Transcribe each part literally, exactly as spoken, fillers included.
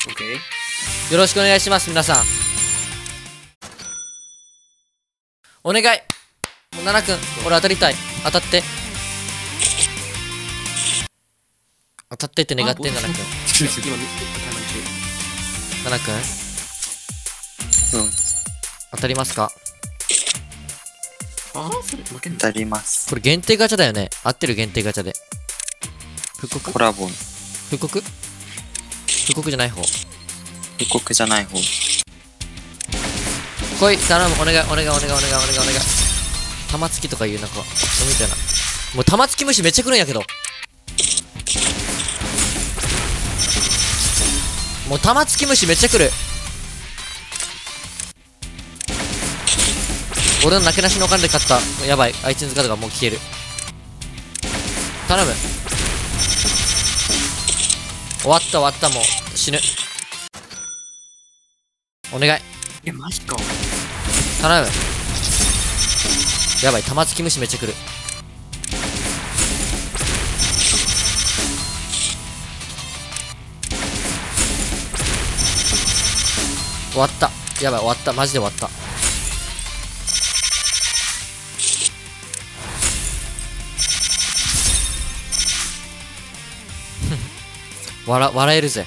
よろしくお願いします皆さん。お願い、もうナナ君俺当たりたい。当たって当たってって願ってんナナ君。ナナ君、うん、当たりますか？ああ、それ負けんの？当たります。これ限定ガチャだよね。合ってる？限定ガチャで復刻コラボ。復刻？復刻じゃない方。復刻じゃない方。来い、頼む、お願いお願いお願いお願いお願いお願い。玉突きとかいうなんかそうみたいな。もう玉突き虫めっちゃ来るんやけど。もう玉突き虫めっちゃ来る。俺のなけなしのお金で買った、やばい、アイチューンズカードがもう消える。頼む。終わった終わった、もう死ぬ。お願い。え、マジか。頼む。やばい、玉突き虫めっちゃ来る。終わった、やばい、終わった、マジで終わった。笑, 笑えるぜ。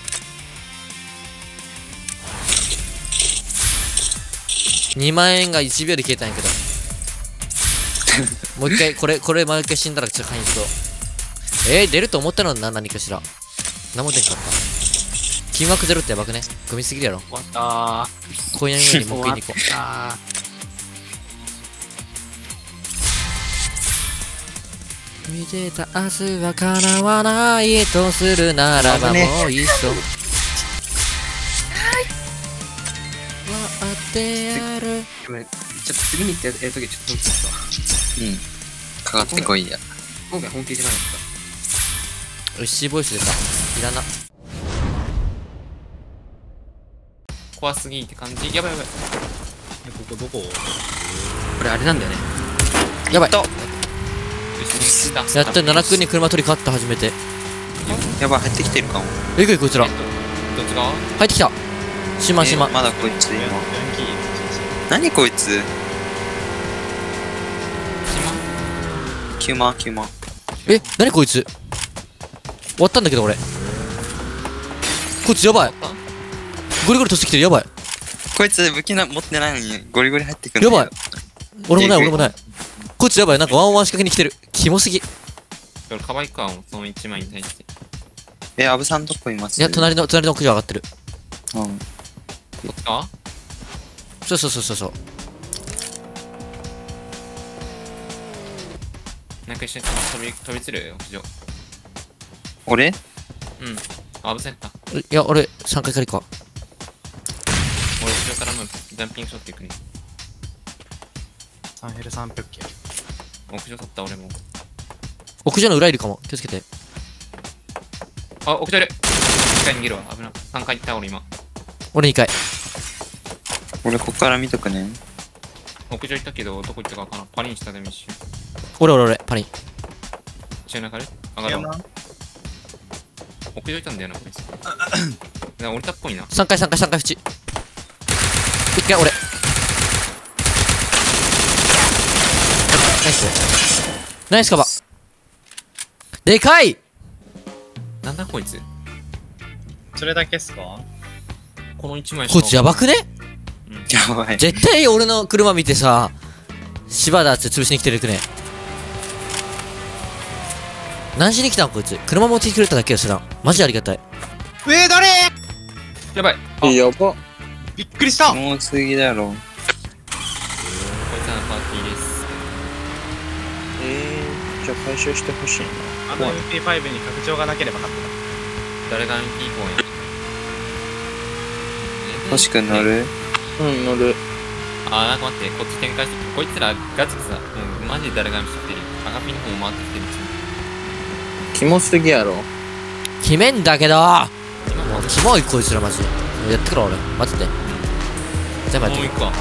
にまんえんがいちびょうで消えたんやけど。もう一回これこれもう一回死んだらちょっと買いに行くぞ。えー、出ると思ったのな、何かしら。何も出んかった。金額ゼロってやばくね？組みすぎるやろ。終わったー。今夜のようにもう食いに行こう。終わったー。見てた明日は叶わないとするならばもういっそである。ちょっと次に行ってやるときちょっと本気だったわ。うん。かかってこいや。今回本気じゃなかった。ウッシーボイス出た。いらな。怖すぎって感じ。やばいやばい。え、ここどこ？これあれなんだよね。やばい。やっと奈良くんに車取り勝った初めて。やばい、入ってきてるかも。えぐいこいつら。どっち側？入ってきた。しましま。まだこいつ今。何こいつ。きゅうまんきゅうまん。え、何こいつ。終わったんだけど俺。こいつやばい。ゴリゴリとしてきてる、やばい。こいつ武器な持ってないのにゴリゴリ入ってくる。やばい。俺もない俺もない。こいつやばい、なんかワンワン仕掛けに来てる。キモすぎ。可愛いかもそのいちまいに対して。え、阿部さんどこいます？いや隣の隣の屋上上がってる。うん。こっか？そうそうそうそうそう。なんか一緒に飛び飛びつる屋上。俺？うん。あぶせた。いや俺三回借りか。俺後ろからもジャンピングショットいくね。サンヘル三百キロ。屋上取った俺も。屋上の裏いるかも、気をつけて。あ、屋上いる。一回逃げるわ、危ない。三回行った俺今。俺にかい。俺こっから見とくね。屋上行ったけどどこ行ったか分からん。パリンしたでミッシュ。俺俺俺パリン。知らなかる？上がる。屋上行ったんだよなこいつ。な降りたっぽいな。三回三回三回縁。一回俺。ナイス。ナイスカバ。でかい。なんだこいつ。それだけっすか？このいちまいこいつやばくね？やばい。絶対俺の車見てさ、芝だって潰しに来てるくね。何しに来たんこいつ。車持ってきてくれただけやすらん。マジありがたい。えー、誰？やばい。あ、やば。びっくりした。もう次だろ。こいつらのパーティーです。えー、じゃあ回収してほしいな。あの エムピーファイブ に拡張がなければ勝ってた。誰が エムピーファイブ に。星くん乗る？うん、乗る。あー、なんか待って、こっち展開してこいつらガチでさ、もうマジで誰が見せてる。赤ピンの方も回ってきてるし。キモすぎやろ。キメんだけどー。キモいこいつらマジで。やってくろ俺。待ってて。全部やってくる。もう行くわ。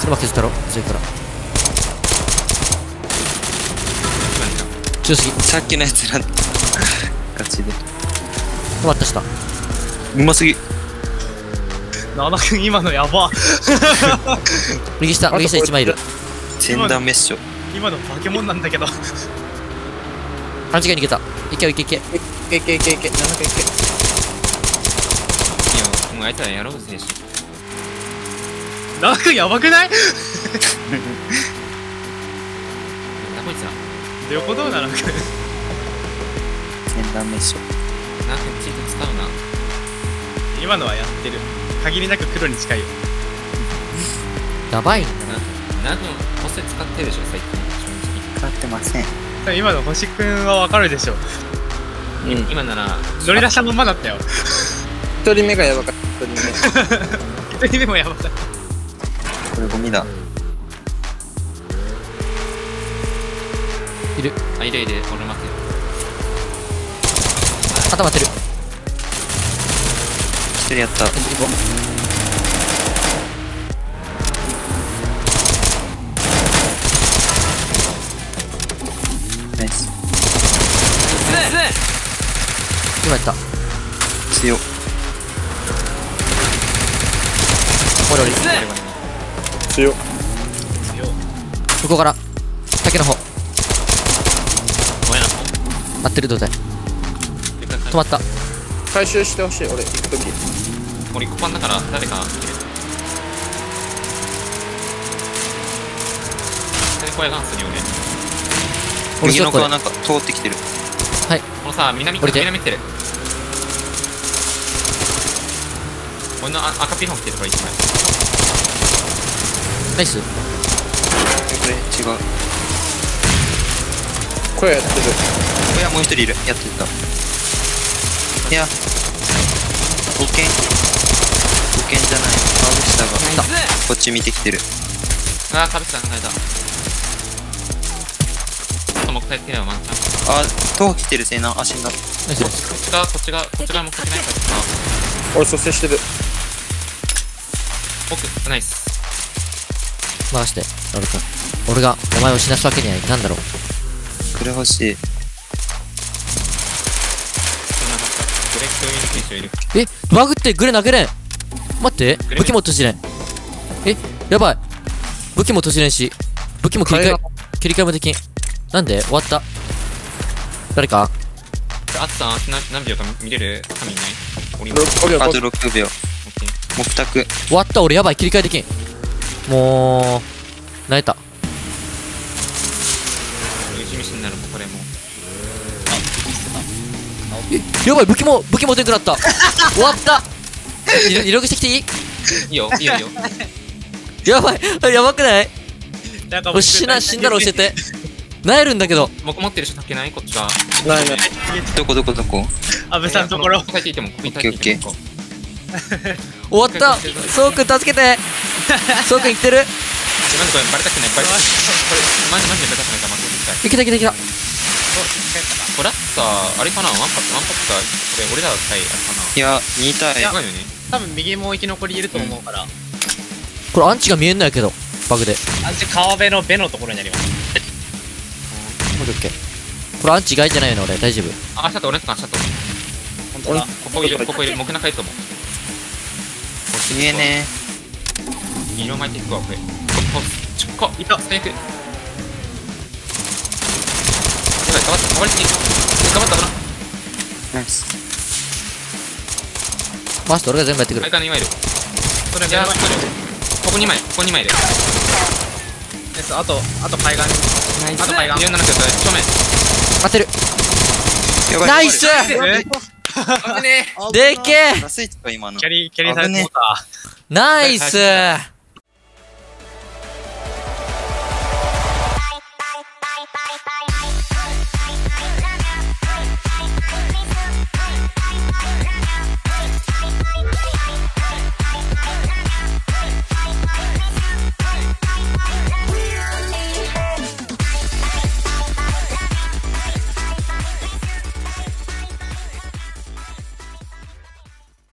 車削ったろ、強いから。強すぎ。さっきのやつら。ガチで。止まったした。うますぎ。ナナ君今のやば。右下、右下いちまいいる。センダーメッシュ。今の化け物なんだけど。勘違いにいけた。いけいけいけ。いけいけいけいけ。ナナ君いけ。いや、もうあいつらやろうぜ。ナナ君やばくない？ナコイさん。横どうナナ君。センダーメッシュ。ナナ君チーズ使うな。今のはやってる。限りなく黒に近いよ。やばいな。何の星使ってるでしょ最近。使ってません。今の星くんはわかるでしょ。うん、今なら乗り出したままだったよ。一人目がやばかった。一人目。一人目もやばかった。これゴミだ。いる。あ、いるいる。俺待ってる。頭当てる。一人やった。ナイス。今やった。強。おりおり。強。強。向こうから。竹の方。合ってる状態。止まった。回収してほしい。俺行くとき。これ一個パンだから誰か切れる。これガンスに俺。右の子はなんか通ってきてる。はい。このさ南から南来てる。この赤ピンホン来てるから一枚。ナイス。これ違う。これやってる。これはもう一人いる。やってた。いや。オッケー。保険じゃない。川口さんがこっち見てきてる。ああ、川口さん考えた。ちょっと目的つけないわ、まんちゃん。ああ、徒歩来てるせいな、足になる。こっち側、こっち側、こっち側目的ないからさ。俺、蘇生してる。奥、ナイス。回して、なるくん。俺がお前を死なすわけにはいかんだろう。これ欲しい。え、バグってグレ投げれん。待って、武器も閉じれん。え、やばい。武器も閉じれんし、武器も切り替え、切り替えもできん。なんで終わった。誰かあとさん、何秒か見れる紙ない俺今。あとろくびょう。もうに択。終わった、俺やばい、切り替えできん。もう、泣いた。え、やばい、武器も、武器も出んくなった。終わった入力してきていい？いいよ、いいよ、いいよ。やばい、やばくない？お死な、死んだら教えて。なえるんだけど。僕持ってる人炊けない？こっちが。ないない。どこどこどこ？安倍さんのところ。ここに炊いても、ここに炊いても。終わった。そうくん助けて。そうくん生きてる？マジこれバレたくない、バレたくない。これマジマジでバレたくないから、まず。いけたいけたいけた。これさ、あれかな？ワンパックワンパックか。これ俺ら対あれかな？いや、に対。やばいよね。多分右も生き残りいると思うから、うん、これアンチが見えんないけどバグでアンチ川辺のベのところにありますもう OK これアンチがいてないよね俺大丈夫あシャト俺のとこシャト本当だここいるここいる木中いると思う見えねえ色巻いていくわこれちょっこいた最悪やばい変わった変わりすぎ変わった危ないナイス回して俺が全部やってくる。ここにまい、ここにまいで。あと、あと海岸。あと海岸。正面。当てる。ナイス。でけえ。ナイス。